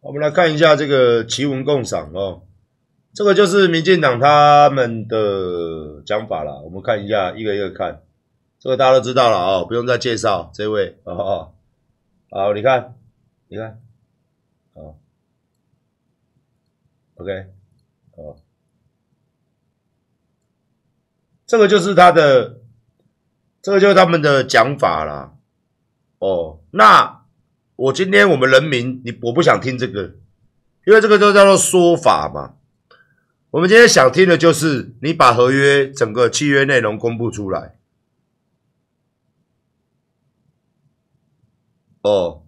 我们来看一下这个奇闻共赏哦，这个就是民进党他们的讲法啦。我们看一下，一个一个看，这个大家都知道了哦，不用再介绍这位哦。好，你看，你看，哦 ，OK， 哦，这个就是他的，这个就是他们的讲法啦。 哦，那我今天我们人民，我不想听这个，因为这个就叫做说法嘛。我们今天想听的就是你把合约整个契约内容公布出来。哦，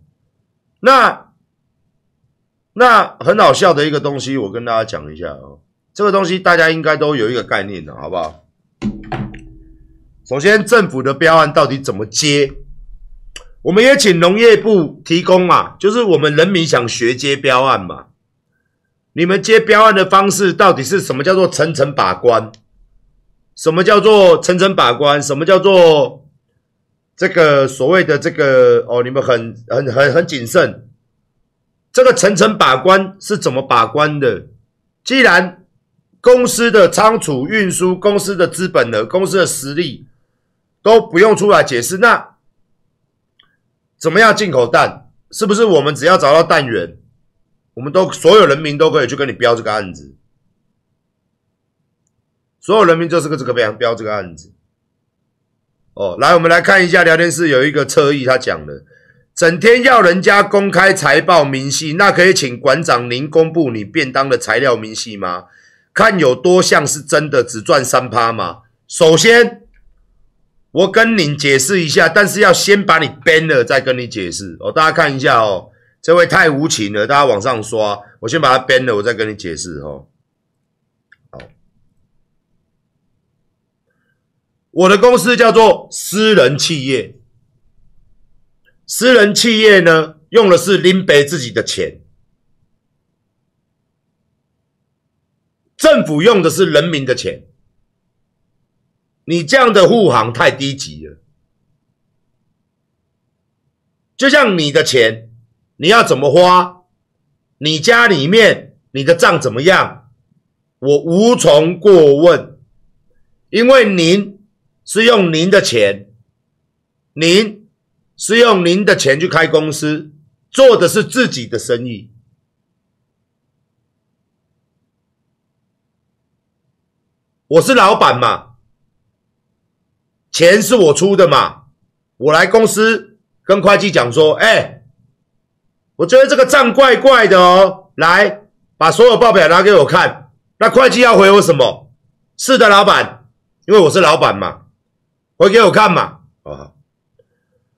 那很好笑的一个东西，我跟大家讲一下哦。这个东西大家应该都有一个概念的，好不好？首先，政府的标案到底怎么接？ 我们也请农业部提供嘛，就是我们人民想学接标案嘛。你们接标案的方式到底是什么叫做层层把关？什么叫做层层把关？什么叫做这个所谓的这个哦？你们很谨慎。这个层层把关是怎么把关的？既然公司的仓储运输、公司的资本额、公司的实力都不用出来解释，那 怎么样进口蛋？是不是我们只要找到蛋源，我们都所有人民都可以去跟你标这个案子？所有人民就是标这个案子。哦，来，我们来看一下聊天室有一个侧翼，他讲的，整天要人家公开财报明细，那可以请馆长您公布你便当的材料明细吗？看有多像是真的只赚3%吗？首先， 我跟你解释一下，但是要先把你 ban 了，再跟你解释哦。大家看一下哦，这位太无情了，大家往上刷。我先把他 ban 了，我再跟你解释哦。好，我的公司叫做私人企业，私人企业呢用的是林北自己的钱，政府用的是人民的钱。 你这样的护航太低级了，就像你的钱，你要怎么花，你家里面你的账怎么样，我无从过问，因为您是用您的钱，您是用您的钱去开公司，做的是自己的生意。 我是老板嘛。 钱是我出的嘛，我来公司跟会计讲说，哎，我觉得这个账怪怪的哦，来把所有报表拿给我看。那会计要回我什么？是的，老板，因为我是老板嘛，回给我看嘛。啊，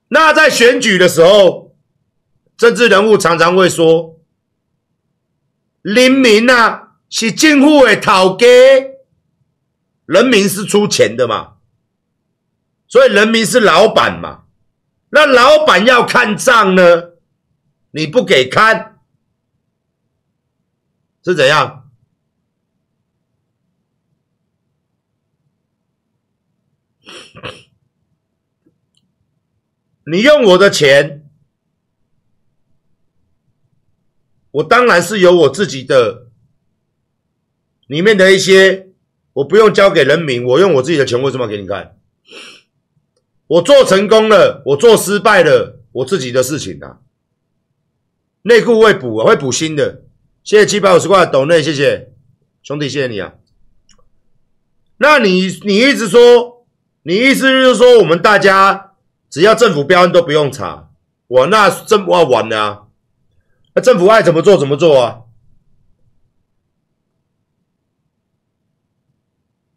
那在选举的时候，政治人物常常会说，人民啊是政府的头家，人民是出钱的嘛。 所以人民是老板嘛，那老板要看账呢，你不给看是怎样？你用我的钱，我当然是有我自己的里面的一些，我不用交给人民，我用我自己的钱，为什么要给你看？ 我做成功了，我做失败了，我自己的事情啊。内裤会补啊，会补新的。谢谢750块的抖内，谢谢兄弟，谢谢你啊。那你一直说，你意思就是说，我们大家只要政府标案都不用查，我那政府要玩了啊，那政府爱怎么做怎么做啊，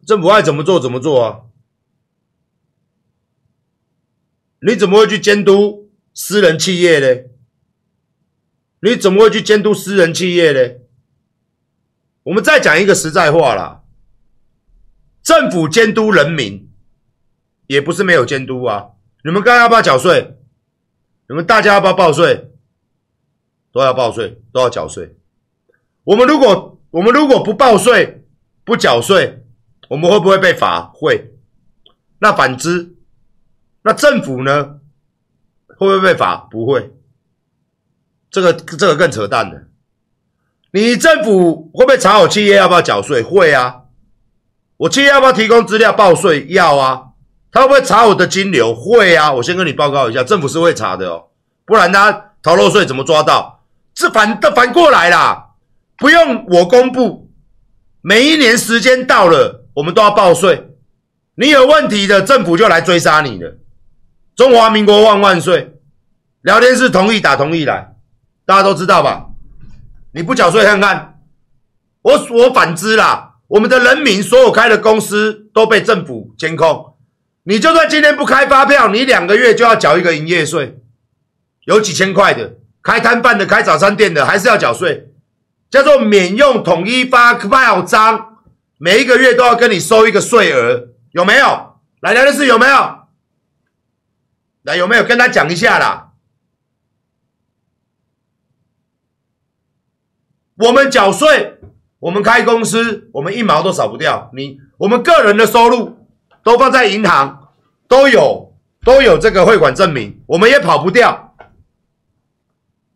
政府爱怎么做怎么做啊。 你怎么会去监督私人企业呢？你怎么会去监督私人企业呢？我们再讲一个实在话啦，政府监督人民也不是没有监督啊。你们该要不要缴税？你们大家要不要报税？都要报税，都要缴税。我们如果不报税、不缴税，我们会不会被罚？会。那反之， 那政府呢，会不会被罚？不会，这个更扯淡的。你政府会不会查我企业要不要缴税？会啊。我企业要不要提供资料报税？要啊。他会不会查我的金流？会啊。我先跟你报告一下，政府是会查的哦，不然他逃漏税怎么抓到？这反过来啦，不用我公布，每一年时间到了，我们都要报税。你有问题的，政府就来追杀你了。中华民国万万岁！聊天室同意打同意来，大家都知道吧？你不缴税看看，我反之啦，我们的人民所有开的公司都被政府监控。你就算今天不开发票，你2个月就要缴一个营业税，有几千块的，开摊贩的、开早餐店的，还是要缴税，叫做免用统一发票章，每一个月都要跟你收一个税额，有没有？来聊天室有没有？来有没有跟他讲一下啦？我们缴税，我们开公司，我们1毛都少不掉。我们个人的收入都放在银行，都有这个汇款证明，我们也跑不掉。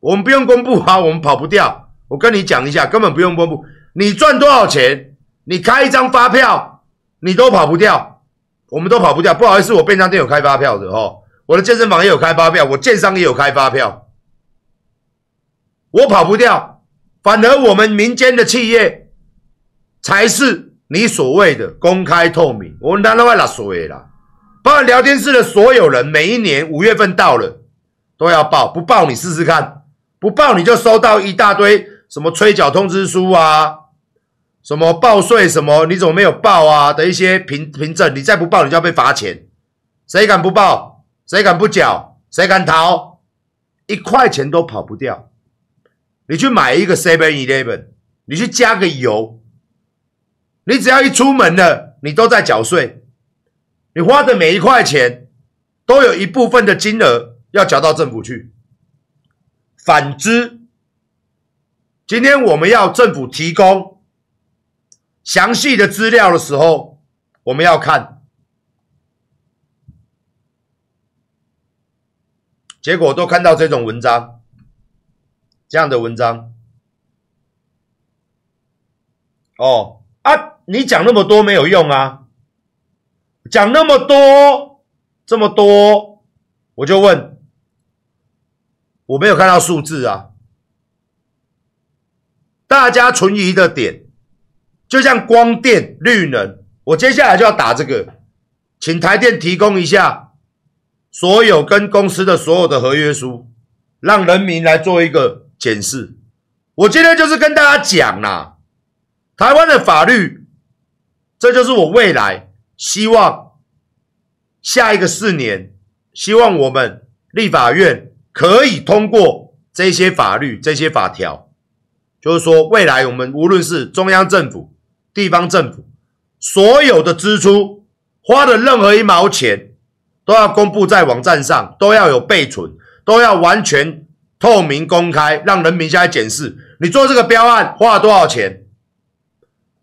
我们不用公布啊，我们跑不掉。我跟你讲一下，根本不用公布。你赚多少钱，你开一张发票，你都跑不掉，我们都跑不掉。不好意思，我便当店有开发票的哦，我的健身房也有开发票，我建商也有开发票，我跑不掉。反而我们民间的企业才是你所谓的公开透明，我们当然会拉水啦。包括聊天室的所有人，每一年5月份到了都要报，不报你试试看，不报你就收到一大堆什么催缴通知书啊，什么报税什么你怎么没有报啊的一些凭证，你再不报你就要被罚钱，谁敢不报？谁敢不缴？谁敢逃？1块钱都跑不掉。你去买一个 7-Eleven， 你去加个油，你只要一出门了，你都在缴税，你花的每1块钱都有一部分的金额要缴到政府去。反之，今天我们要政府提供详细的资料的时候，我们要看，结果都看到这种文章。这样的文章，哦啊，你讲那么多没有用啊！讲那么多，这么多，我就问，我没有看到数字啊！大家存疑的点，就像光电、绿能，我接下来就要打这个，请台电提供一下所有跟公司的所有的合约书，让人民来做一个检视。我今天就是跟大家讲啦，台湾的法律，这就是我未来希望下一个4年，希望我们立法院可以通过这些法律、这些法条，就是说未来我们无论是中央政府、地方政府，所有的支出花的任何1毛钱都要公布在网站上，都要有备存，都要完全透明公开，让人民下来检视。你做这个标案花了多少钱？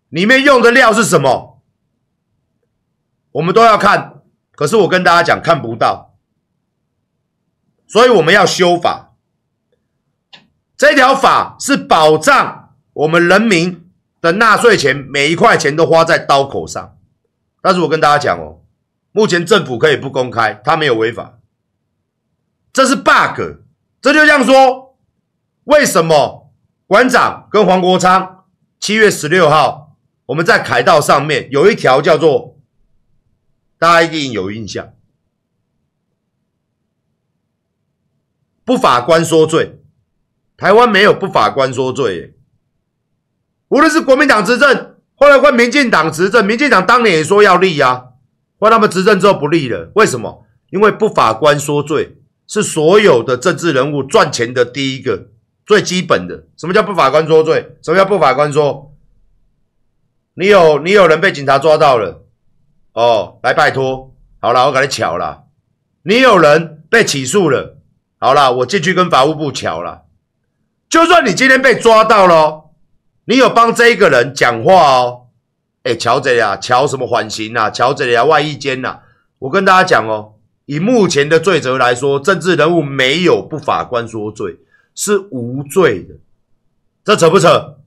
里面用的料是什么？我们都要看。可是我跟大家讲，看不到。所以我们要修法。这条法是保障我们人民的纳税钱，每1块钱都花在刀口上。但是我跟大家讲哦，目前政府可以不公开，他没有违法。这是 bug。这就像说，为什么馆长跟黄国昌7月16号我们在凯道上面有一条叫做，大家一定有印象，不法官说罪。台湾没有不法官说罪耶，无论是国民党执政，后来换民进党执政，民进党当年也说要立啊，换他们执政之后不立了，为什么？因为不法官说罪。是所有的政治人物赚钱的第一个最基本的。什么叫不法官说罪？什么叫不法官说？你有人被警察抓到了，哦，来拜托，好啦，我给你巧啦。你有人被起诉了，好啦，我进去跟法务部巧啦。就算你今天被抓到了、哦，你有帮这一个人讲话哦，哎，瞧这呀，瞧什么缓刑啊，瞧这呀，外役监呐，我跟大家讲哦。以目前的罪责来说，政治人物没有不法官说罪，是无罪的，这扯不扯？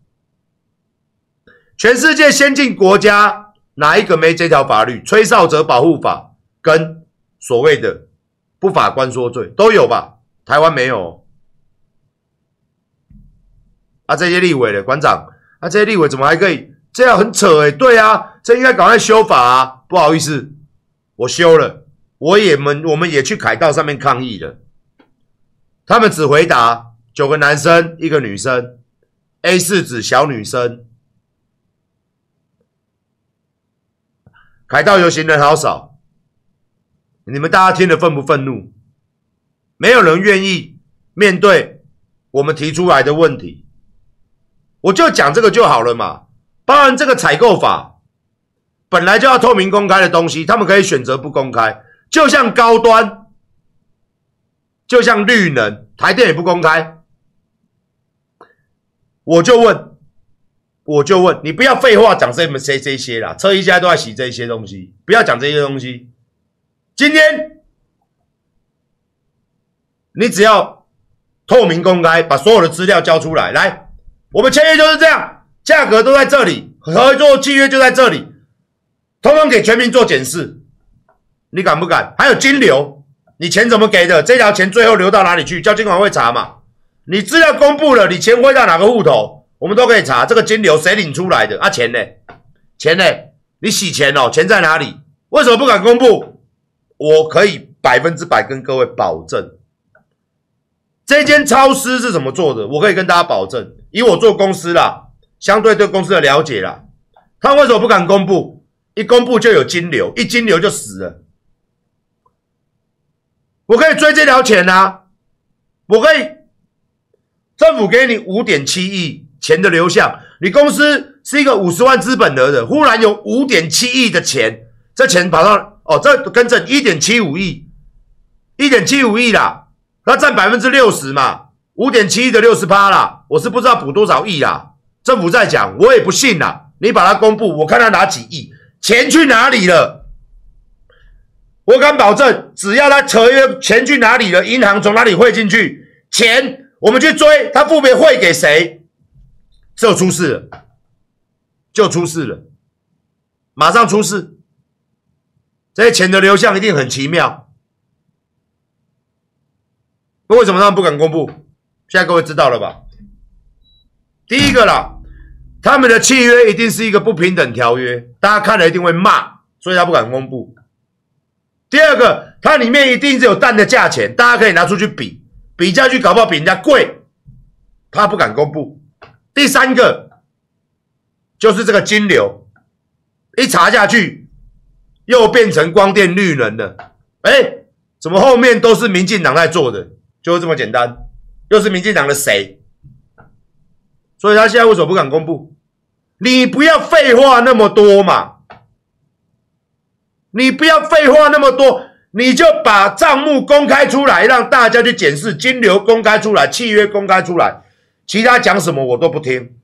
全世界先进国家哪一个没这条法律？吹哨者保护法跟所谓的不法官说罪都有吧？台湾没有。啊，这些立委的馆长，啊，这些立委怎么还可以？这样很扯欸，对啊，这应该赶快修法啊！不好意思，我修了，我们也去凯道上面抗议了。他们只回答9个男生一个女生 ，A4 纸小女生。凯道游行人好少，你们大家听了愤不愤怒？没有人愿意面对我们提出来的问题，我就讲这个就好了嘛。当然，这个采购法本来就要透明公开的东西，他们可以选择不公开，就像高端，就像绿能，台电也不公开。我就问你，不要废话讲这些啦，车一家都在洗这些东西，不要讲这些东西。今天你只要透明公开，把所有的资料交出来。来，我们签约就是这样，价格都在这里，合作契约就在这里，通通给全民做检视。你敢不敢？还有金流，你钱怎么给的？这条钱最后流到哪里去？交金管会查嘛？你资料公布了，你钱汇到哪个户头？我们都可以查这个金流谁领出来的啊？钱呢？钱呢？你洗钱哦？钱在哪里？为什么不敢公布？我可以100%跟各位保证，这间超市是怎么做的，我可以跟大家保证。以我做公司啦，相对对公司的了解啦，他为什么不敢公布？一公布就有金流，一金流就死了。我可以追这条钱啊，我可以，政府给你5.7亿。钱的流向，你公司是一个50万资本额的，忽然有5.7亿的钱，这钱跑到哦，这跟着1.75亿，1.75亿啦，它占60%嘛，5.7亿的60%啦，我是不知道补多少亿啦，政府在讲，我也不信啦，你把它公布，我看他拿几亿，钱去哪里了？我敢保证，只要他扯约钱去哪里了，银行从哪里汇进去，钱我们去追，他分别汇给谁？就出事了，就出事了，马上出事。这些钱的流向一定很奇妙。那为什么他们不敢公布？现在各位知道了吧？第一个啦，他们的契约一定是一个不平等条约，大家看了一定会骂，所以他不敢公布。第二个，它里面一定是有蛋的价钱，大家可以拿出去比，比价去搞不好比人家贵，他不敢公布。第三个就是这个金流，一查下去又变成光电绿能了。哎，怎么后面都是民进党在做的？就是这么简单，又是民进党的谁？所以他现在为什么不敢公布？你不要废话那么多嘛！你不要废话那么多，你就把账目公开出来，让大家去检视，金流公开出来，契约公开出来。其他讲什么我都不听，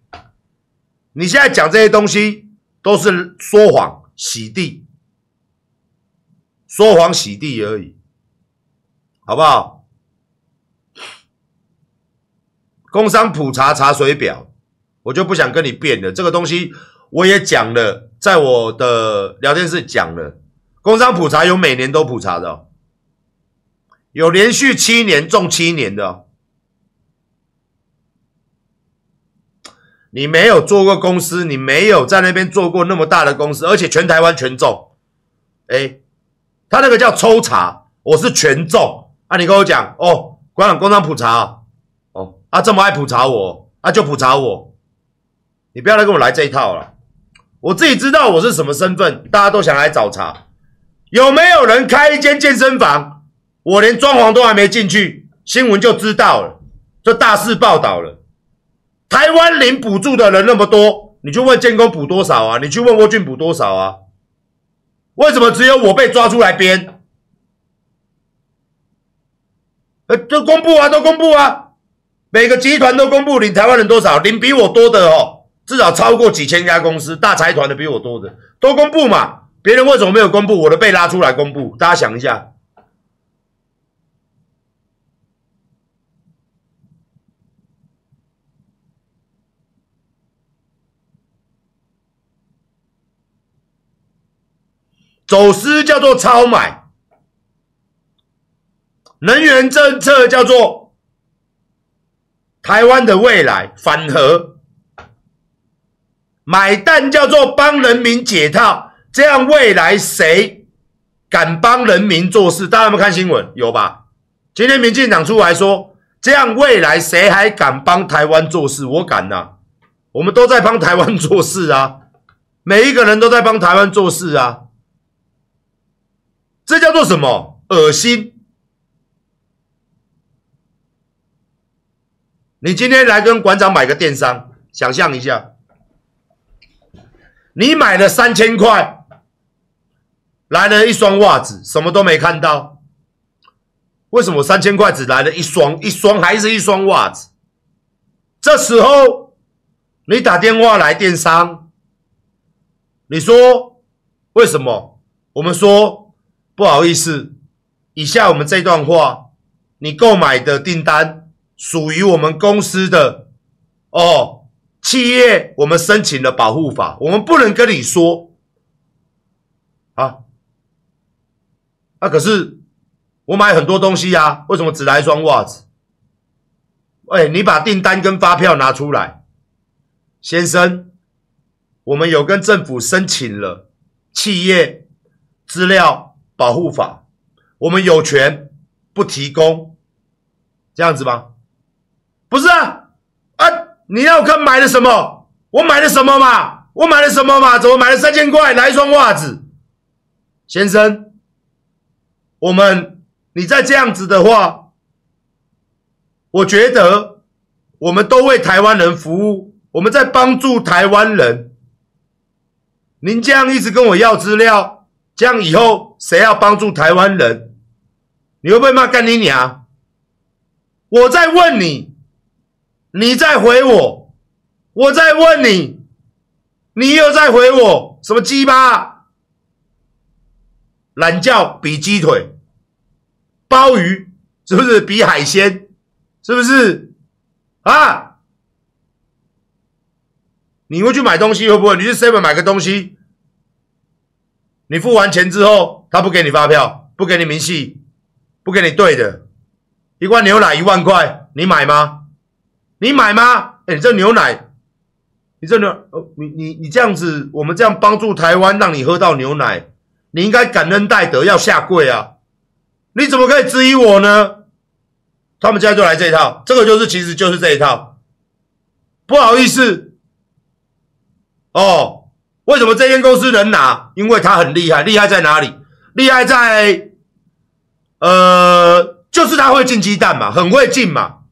你现在讲这些东西都是说谎洗地，说谎洗地而已，好不好？工商普查查水表，我就不想跟你辩了。这个东西我也讲了，在我的聊天室讲了。工商普查有每年都普查的哦，有连续7年中7年的哦。你没有做过公司，你没有在那边做过那么大的公司，而且全台湾全中，哎，他那个叫抽查，我是全中啊！你跟我讲哦，馆长工商普查哦，啊这么爱普查我，啊就普查我，你不要来跟我来这一套了，我自己知道我是什么身份，大家都想来找茬。有没有人开一间健身房，我连装潢都还没进去，新闻就知道了，就大肆报道了。台湾领补助的人那么多，你去问建工补多少啊？你去问沃俊补多少啊？为什么只有我被抓出来编？都公布啊，都公布啊！每个集团都公布领台湾人多少，领比我多的哦，至少超过几千家公司，大财团的比我多的，都公布嘛。别人为什么没有公布？我的被拉出来公布，大家想一下。走私叫做超买，能源政策叫做台湾的未来反核，买蛋叫做帮人民解套，这样未来谁敢帮人民做事？大家有没有看新闻？有吧？今天民进党出来说，这样未来谁还敢帮台湾做事？我敢啊，我们都在帮台湾做事啊，每一个人都在帮台湾做事啊。 这叫做什么？恶心！你今天来跟馆长买个电商，想象一下，你买了3000块，来了一双袜子，什么都没看到。为什么3000块只来了一双？一双还是一双袜子？这时候你打电话来电商，你说为什么？我们说。 不好意思，以下我们这段话，你购买的订单属于我们公司的哦，企业我们申请了保护法，我们不能跟你说啊。可是我买很多东西啊，为什么只来一双袜子？哎，你把订单跟发票拿出来，先生，我们有跟政府申请了企业资料。 保护法，我们有权不提供，这样子吗？不是啊，你要看买了什么？我买了什么嘛？我买了什么嘛？怎么买了3000块来一双袜子？先生，你再这样子的话，我觉得我们都为台湾人服务，我们在帮助台湾人。您这样一直跟我要资料。 这样以后谁要帮助台湾人？你会不会骂干你娘？我在问你，你在回我；我在问你，你又在回我，什么鸡巴？懒觉比鸡腿，鲍鱼是不是比海鲜？是不是？啊？你会去买东西会不会？你去 7-Eleven 买个东西。 你付完钱之后，他不给你发票，不给你明细，不给你对的。一罐牛奶1万块，你买吗？你买吗？哎，你这牛奶，你这样子，我们这样帮助台湾，让你喝到牛奶，你应该感恩戴德，要下跪啊！你怎么可以质疑我呢？他们现在就来这一套，这个就是其实就是这一套。不好意思，哦。 为什么这间公司能拿？因为它很厉害，厉害在哪里？厉害在，就是它会进鸡蛋嘛，很会进嘛。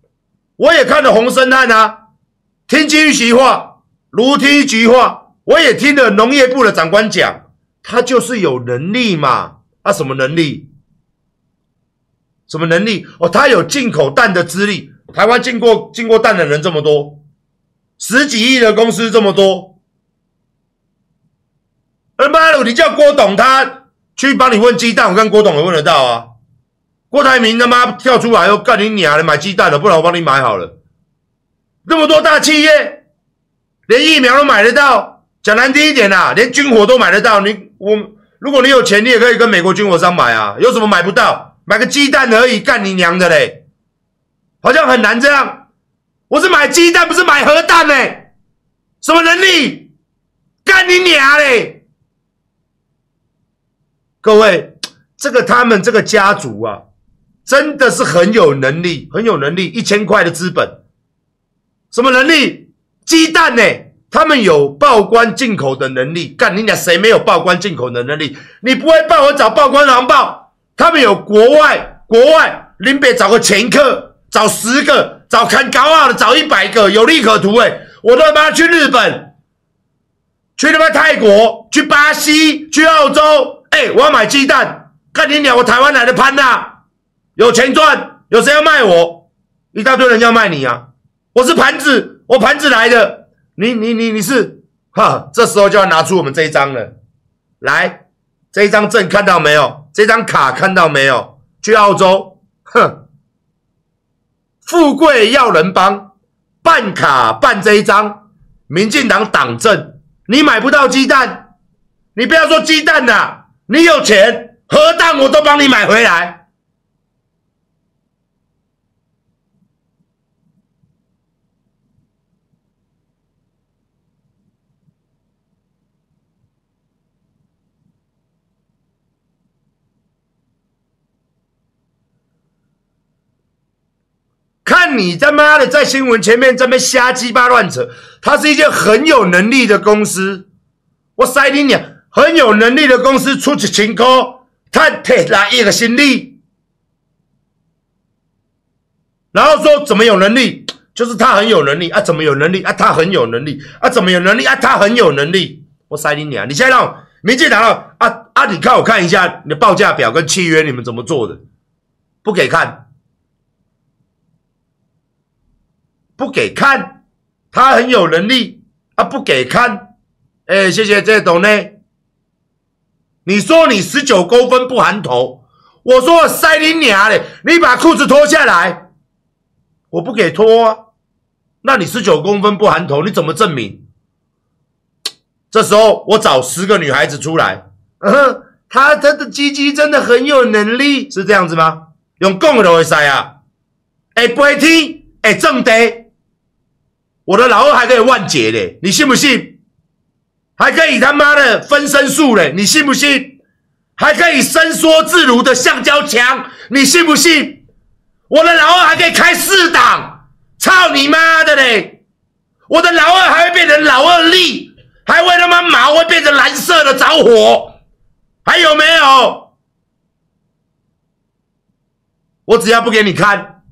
我也看了洪申翰啊，听金玉其话，如听一席话。我也听了农业部的长官讲，他就是有能力嘛。他什么能力？什么能力？哦，他有进口蛋的资历。台湾进过蛋的人这么多，10几亿的公司这么多。 他妈的！你叫郭董他去帮你问鸡蛋，我看郭董也问得到啊。郭台铭他妈跳出来又干你娘的买鸡蛋了，不然我帮你买好了。那么多大企业，连疫苗都买得到，讲难听一点啦、啊，连军火都买得到。如果你有钱，你也可以跟美国军火商买啊，有什么买不到？买个鸡蛋而已，干你娘的嘞！好像很难这样。我是买鸡蛋，不是买核弹嘞、欸。什么能力？干你娘嘞！ 各位，他们这个家族啊，真的是很有能力，很有能力。1000块的资本，什么能力？鸡蛋呢、欸？他们有报关进口的能力。干你俩谁没有报关进口的能力？你不会报，我找报关行报。他们有国外林北找个前客，找10个，找看高傲的，找100个，有利可图哎、欸！我都他妈去日本，去他妈泰国，去巴西，去澳洲。 哎、欸，我要买鸡蛋，看你鸟！我台湾来的潘娜，有钱赚，有谁要卖我？一大堆人要卖你啊！我是盘子，我盘子来的，你是哈？这时候就要拿出我们这一张了，来，这一张证看到没有？这张卡看到没有？去澳洲，哼，富贵要人帮，办卡办这一张，民进党党证，你买不到鸡蛋，你不要说鸡蛋啦、啊。你有钱，核弹我都帮你买回来。看你他妈的在新闻前面这边瞎鸡巴乱扯，它是一间很有能力的公司。我塞你娘！ 很有能力的公司出1000块，他提来一个行李，然后说怎么有能力？就是他很有能力啊，怎么有能力啊？他很有能力啊，怎么有能力啊？他很有能力。我塞你娘！你现在让民进党啊，你看我看一下你的报价表跟契约，你们怎么做的？不给看，不给看，他很有能力啊，不给看。哎，谢谢这董呢。 你说你19公分不含头，我说我塞你娘嘞！你把裤子脱下来，我不给脱啊。那你19公分不含头，你怎么证明？这时候我找10个女孩子出来，她的鸡鸡真的很有能力，是这样子吗？用讲的都会塞啊，哎，不会听，哎，正得。我的老二还可以万劫嘞，你信不信？ 还可以他妈的分身术嘞，你信不信？还可以伸缩自如的橡胶枪，你信不信？我的老二还可以开4档，操你妈的嘞！我的老二还会变成老二力，还会他妈毛会变成蓝色的着火，还有没有？我只要不给你看，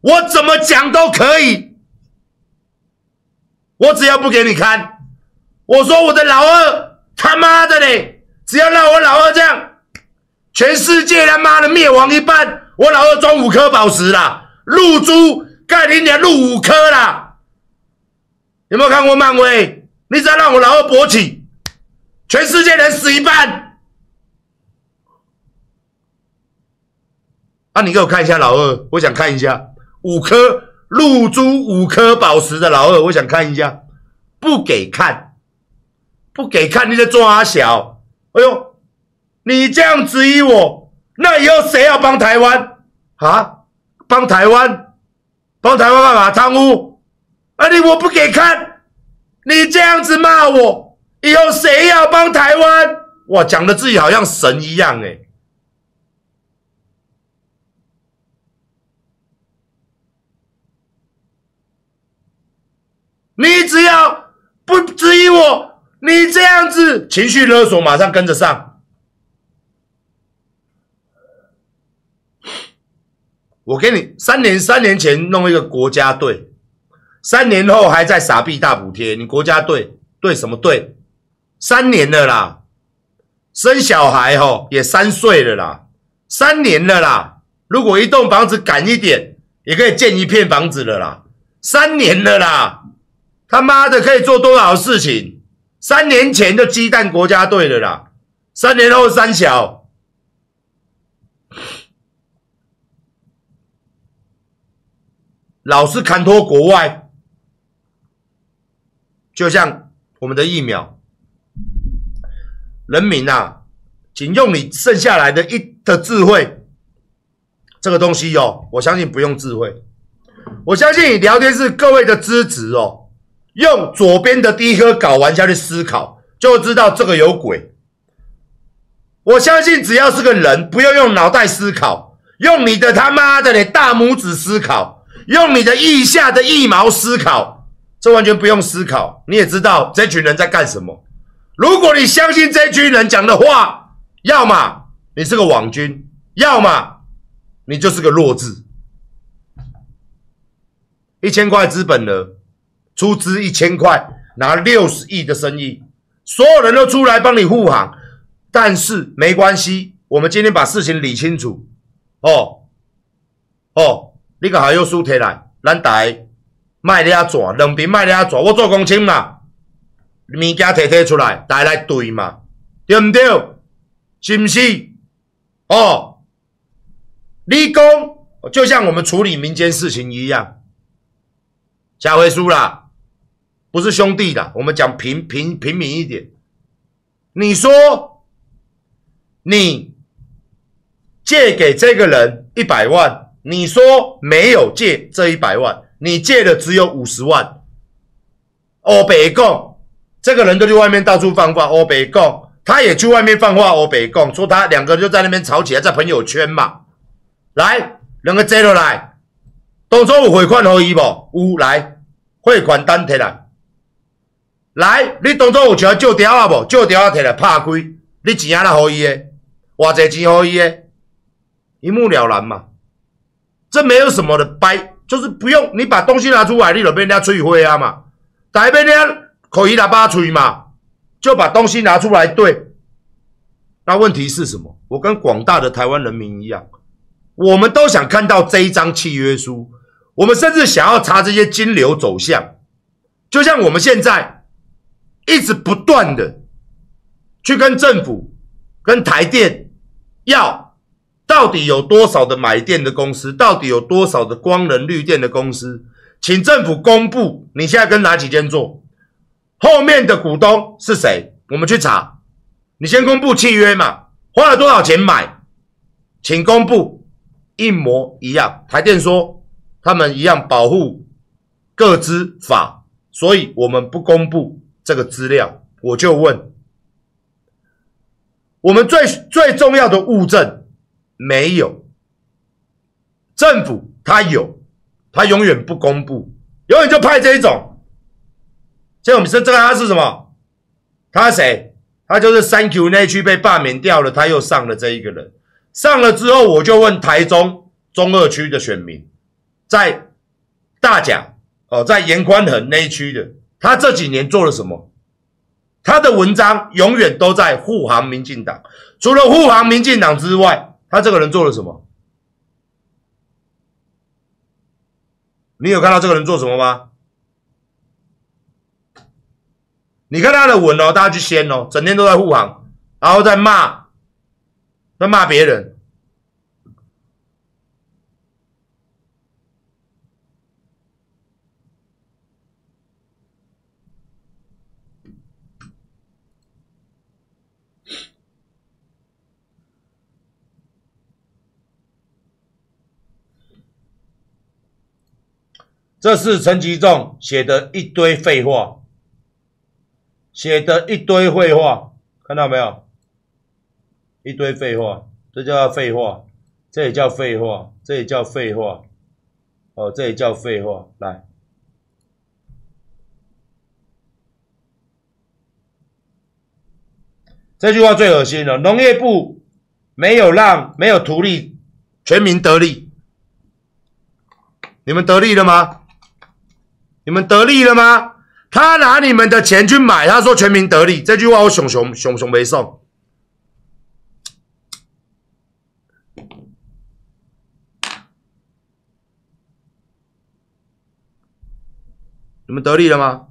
我怎么讲都可以。我只要不给你看。 我说我的老二他妈的嘞！只要让我老二这样，全世界他妈的灭亡一半。我老二装5颗宝石啦，露珠盖你娘露5颗啦！有没有看过漫威？你只要让我老二勃起，全世界人死一半。啊，你给我看一下老二，我想看一下5颗露珠5颗宝石的老二，我想看一下，不给看。 不给看你在抓小，哎呦，你这样质疑我，那以后谁要帮台湾啊？帮台湾，帮台湾干嘛？贪污？啊你我不给看，你这样子骂我，以后谁要帮台湾？哇，讲的自己好像神一样哎。你只要不质疑我。 你这样子情绪勒索，马上跟着上。我给你3年前弄一个国家队，3年后还在傻逼大补贴。你国家队对什么队？3年了啦，生小孩吼也3岁了啦，3年了啦。如果一栋房子赶一点，也可以建一片房子了啦，3年了啦。他妈的可以做多少事情？ 3年前就鸡蛋国家队了啦，3年后三小，老是看脱国外，就像我们的疫苗，人民啊，请用你剩下来的智慧，这个东西哦，我相信不用智慧，我相信你聊天室各位的资质哦。 用左边的第一颗睾丸下去思考，就知道这个有鬼。我相信只要是个人，不要用脑袋思考，用你的他妈的大拇指思考，用你的腋下的腋毛思考，这完全不用思考，你也知道这群人在干什么。如果你相信这群人讲的话，要么你是个网军，要么你就是个弱智。1000块资本额。 出资1000块，拿60亿的生意，所有人都出来帮你护航，但是没关系，我们今天把事情理清楚。你个好药书提来，咱台卖了怎，两边卖了怎，我做公亲嘛，物件提出来，大家来对嘛，对不对？是不是？哦，你讲就像我们处理民间事情一样，下回书啦。 不是兄弟的，我们讲平民一点。你说你借给这个人100万，你说没有借这100万，你借的只有50万。欧北共这个人都去外面到处放话，欧北共他也去外面放话，欧北共说他两个人就在那边吵起来，在朋友圈嘛。来，两个坐下来，当初有汇款给伊无？有，来，汇款单摕来。来，你当初有像借条啊无？借条啊摕来拍开，你钱啊哪给伊的？偌侪钱给伊的？一目了然嘛，这没有什么的掰，就是不用你把东西拿出来，你就被人家摧毁啊嘛，台被人家口一喇叭吹嘛，就把东西拿出来对。那问题是什么？我跟广大的台湾人民一样。我们都想看到这一张契约书，我们甚至想要查这些金流走向，就像我们现在一直不断的去跟政府、跟台电要到底有多少的买电的公司，到底有多少的光能绿电的公司，请政府公布你现在跟哪几间做，后面的股东是谁，我们去查。你先公布契约嘛，花了多少钱买，请公布。一模一样，台电说他们一样保护个资法，所以我们不公布这个资料。我就问，我们最重要的物证没有，政府他有，他永远不公布，永远就派这一种。所以我们说这个他是什么？他谁？他就是3Q 那区被罢免掉了，他又上了这一个人。上了之后，我就问台中中二区的选民，在大甲哦，在严宽衡那一区的，他这几年做了什么？他的文章永远都在护航民进党，除了护航民进党之外，他这个人做了什么？你有看到这个人做什么吗？你看他的文哦，大家去掀哦，整天都在护航，然后在骂。在骂别人，这是陈吉仲写的一堆废话，写的一堆废话，看到没有？一堆废话，这叫废话，这也叫废话，这也叫废话，哦，这也叫废话。来，这句话最恶心了。农业部没有图利，全民得利。你们得利了吗？你们得利了吗？他拿你们的钱去买，他说全民得利，这句话我熊没送。你们得利了吗？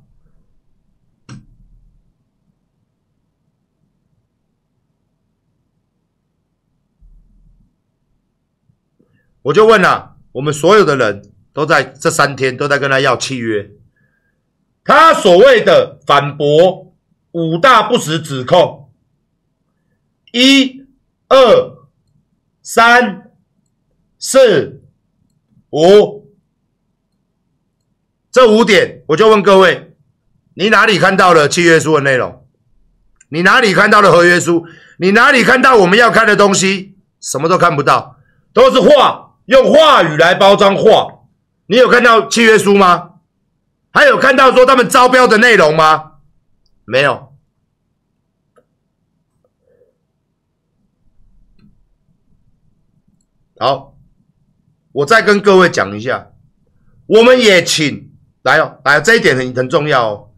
我就问了，我们所有的人都在这3天都在跟他要契约。他所谓的反驳5大不实指控，1、2、3、4、5。这5点，我就问各位，你哪里看到了契约书的内容？你哪里看到了合约书？你哪里看到我们要看的东西？什么都看不到，都是话，用话语来包装话。你有看到契约书吗？还有看到说他们招标的内容吗？没有。好，我再跟各位讲一下，我们也请。来哦，来，这一点很重要哦。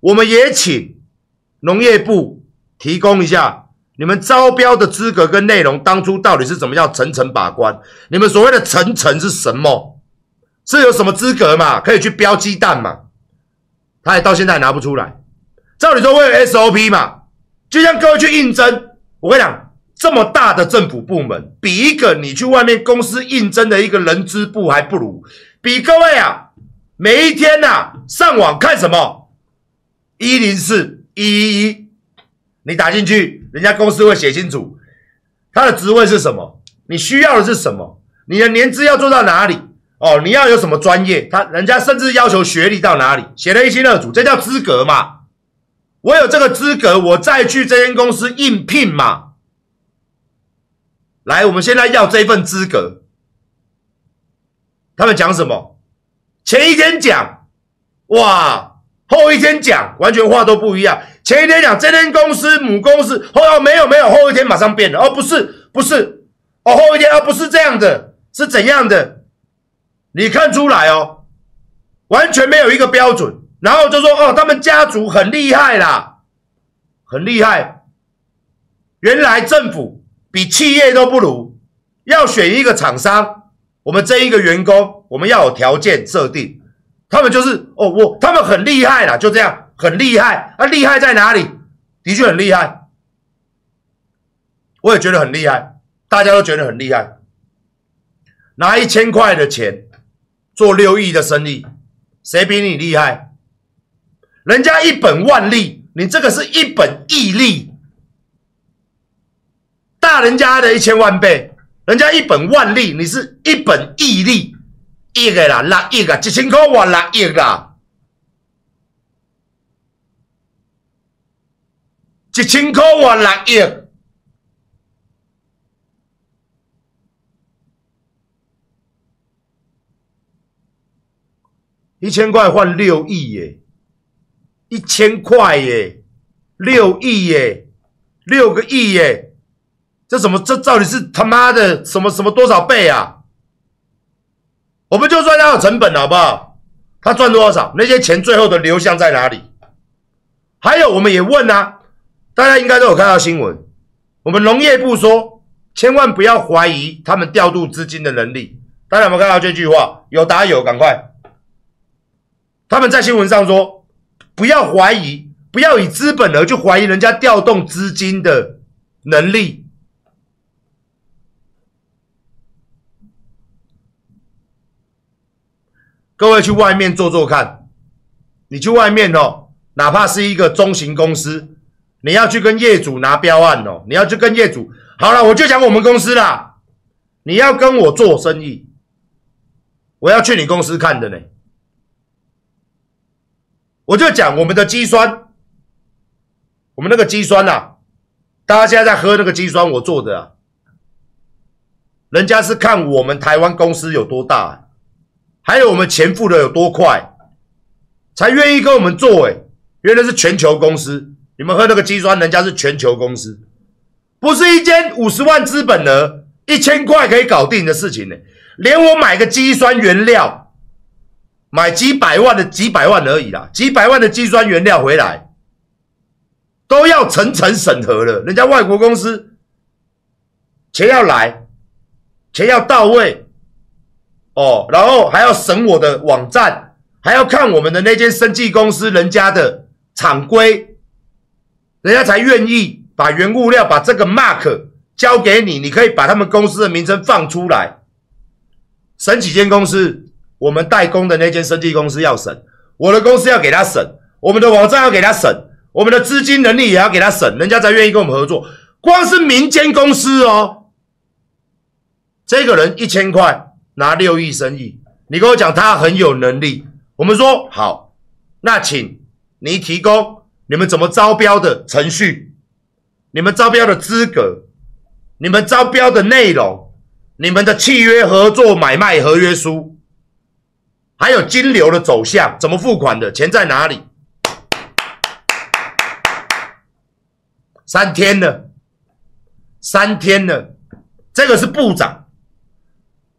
我们也请农业部提供一下你们招标的资格跟内容，当初到底是怎么叫层层把关？你们所谓的层层是什么？是有什么资格嘛？可以去标鸡蛋嘛？他也到现在拿不出来。照理说会有 SOP 嘛？就像各位去应征，我跟你讲，这么大的政府部门，比一个你去外面公司应征的一个人资部还不如。比各位啊！每一天上网看什么104、111，你打进去，人家公司会写清楚，他的职位是什么？你需要的是什么？你的年资要做到哪里？哦，你要有什么专业？人家甚至要求学历到哪里，写得一清二楚，这叫资格嘛。我有这个资格，我再去这间公司应聘嘛。来，我们现在要这份资格。他们讲什么？前一天讲，哇，后一天讲，完全话都不一样。前一天讲这间公司母公司，哦没有，后一天马上变了，哦不是，哦后一天哦不是这样的，是怎样的？你看出来哦，完全没有一个标准。然后就说哦，他们家族很厉害啦，很厉害。原来政府比企业都不如，要选一个厂商。我们这一个员工，我们要有条件设定，他们就是哦，他们很厉害啦，就这样，很厉害。那、啊、厉害在哪里？的确很厉害，我也觉得很厉害，大家都觉得很厉害。拿1000块的钱做6亿的生意，谁比你厉害？人家一本万利，你这个是一本亿利，大人家的1000万倍。人家一本万利，你是一本亿利，1亿啦，6亿啊，1000块我6亿啦，1000块我6亿，1000块换6亿耶，1000块耶，6亿耶，6个亿耶。这什么？这到底是他妈的什么多少倍啊？我们就算他有成本好不好？他赚多少？那些钱最后的流向在哪里？还有，我们也问啊，大家应该都有看到新闻。我们农业部说，千万不要怀疑他们调度资金的能力。大家有没有看到这句话？有打有，赶快！他们在新闻上说，不要怀疑，不要以资本额去怀疑人家调动资金的能力。各位去外面做做看，你去外面哦，哪怕是一个中型公司，你要去跟业主拿标案哦，你要去跟业主，好了，我就讲我们公司啦，你要跟我做生意，我要去你公司看的呢，我就讲我们的肌酸，我们那个肌酸啊，大家现在在喝那个肌酸，我做的啊，人家是看我们台湾公司有多大啊。还有我们钱付的有多快，才愿意跟我们做欸，原来是全球公司，你们喝那个肌酸，人家是全球公司，不是一间50万资本额1000块可以搞定的事情欸，连我买个肌酸原料，买几百万而已啦，几百万的肌酸原料回来，都要层层审核了，人家外国公司，钱要来，钱要到位。哦，然后还要审我的网站，还要看我们的那间生技公司人家的厂规，人家才愿意把原物料把这个 mark 交给你，你可以把他们公司的名称放出来。审几间公司，我们代工的那间生技公司要审，我的公司要给他审，我们的网站要给他审，我们的资金能力也要给他审，人家才愿意跟我们合作。光是民间公司哦，这个人1000块。拿6亿生意，你跟我讲他很有能力，我们说好，那请你提供你们怎么招标的程序，你们招标的资格，你们招标的内容，你们的契约合作买卖合约书，还有金流的走向，怎么付款的，钱在哪里？3天了，这个是部长。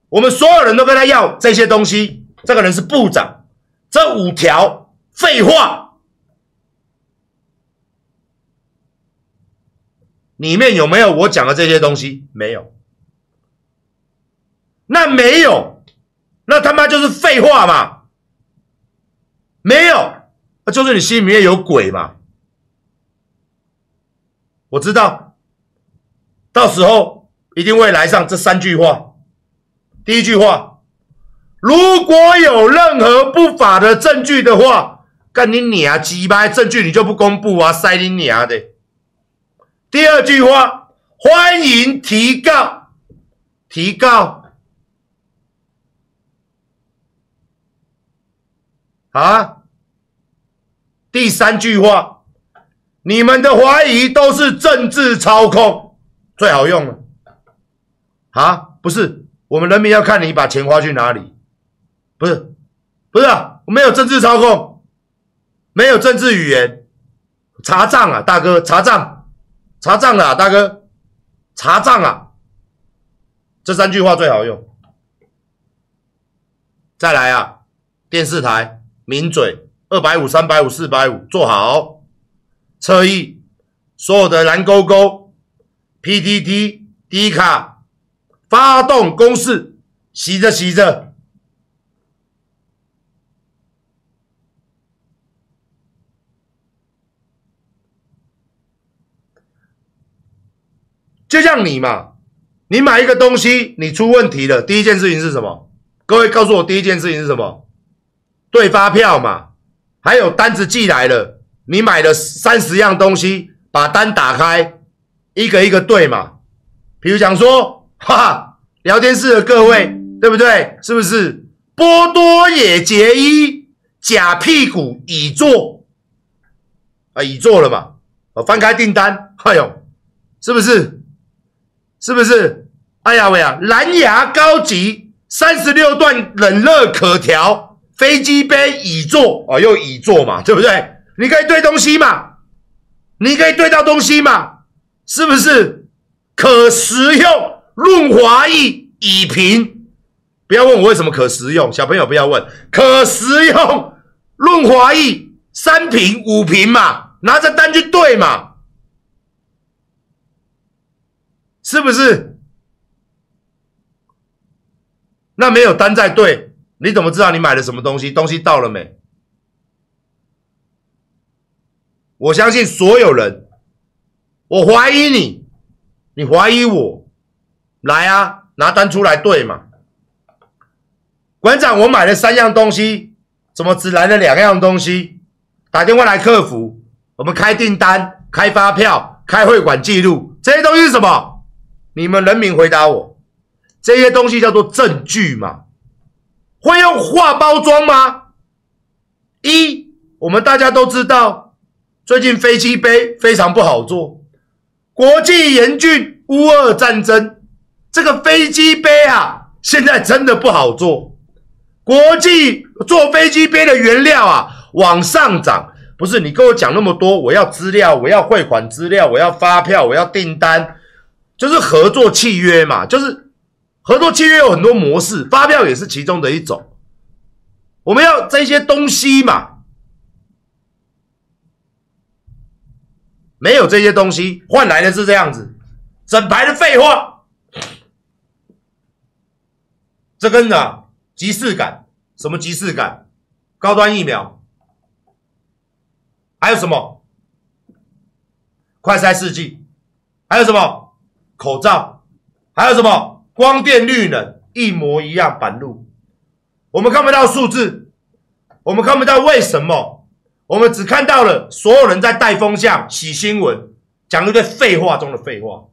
我们所有人都跟他要这些东西，这个人是部长，这5条废话里面有没有我讲的这些东西？没有，那没有，那他妈就是废话嘛，没有，那就是你心里面有鬼嘛。我知道，到时候一定会来上这3句话。第一句话，如果有任何不法的证据的话，干你娘鸡巴，证据你就不公布啊，塞你娘的。第二句话，欢迎提告，提告啊！第三句话，你们的怀疑都是政治操控，最好用了啊！不是，我们人民要看你把钱花去哪里，不是，不是啊，没有政治操控，没有政治语言。 查账啊，大哥！查账，查账啊，大哥！查账啊！这三句话最好用。再来啊，电视台、名嘴，250、350、450，做好。侧翼，所有的蓝勾勾、PTT、D 卡，发动攻势，洗着洗着。 就像你嘛，你买一个东西，你出问题了，第一件事情是什么？各位告诉我，第一件事情是什么？对发票嘛，还有单子寄来了，你买了30样东西，把单打开，一个一个对嘛。比如讲说，哈哈，聊天室的各位，对不对？是不是？波多野结衣假屁股已做啊，已做了嘛？我翻开订单，哎呦，是不是？ 是不是？哎呀喂呀！蓝牙高级36段冷热可调飞机杯椅座哦，又椅座嘛，对不对？你可以对东西嘛，你可以对到东西嘛，是不是？可食用润滑液乙瓶，不要问我为什么可食用，小朋友不要问，可食用润滑液3瓶5瓶嘛，拿着单去对嘛。 是不是？那没有单在对，你怎么知道你买了什么东西？东西到了没？我相信所有人，我怀疑你，你怀疑我，来啊，拿单出来对嘛。馆长，我买了3样东西，怎么只来了2样东西？打电话来客服，我们开订单、开发票、开会馆记录，这些东西是什么？ 你们人民回答我，这些东西叫做证据嘛？会用话包装吗？一，我们大家都知道，最近飞机杯非常不好做，国际严峻，乌俄战争，这个飞机杯啊，现在真的不好做。国际做飞机杯的原料啊，往上涨。不是你跟我讲那么多，我要资料，我要汇款资料，我要发票，我要订单。 就是合作契约嘛，就是合作契约有很多模式，发票也是其中的一种。我们要这些东西嘛，没有这些东西换来的是这样子，整排的废话。这跟啊即视感，什么即视感？高端疫苗，还有什么？快筛试剂，还有什么？ 口罩，还有什么光电绿能一模一样板路，我们看不到数字，我们看不到为什么，我们只看到了所有人在带风向、洗新闻，讲一堆废话中的废话。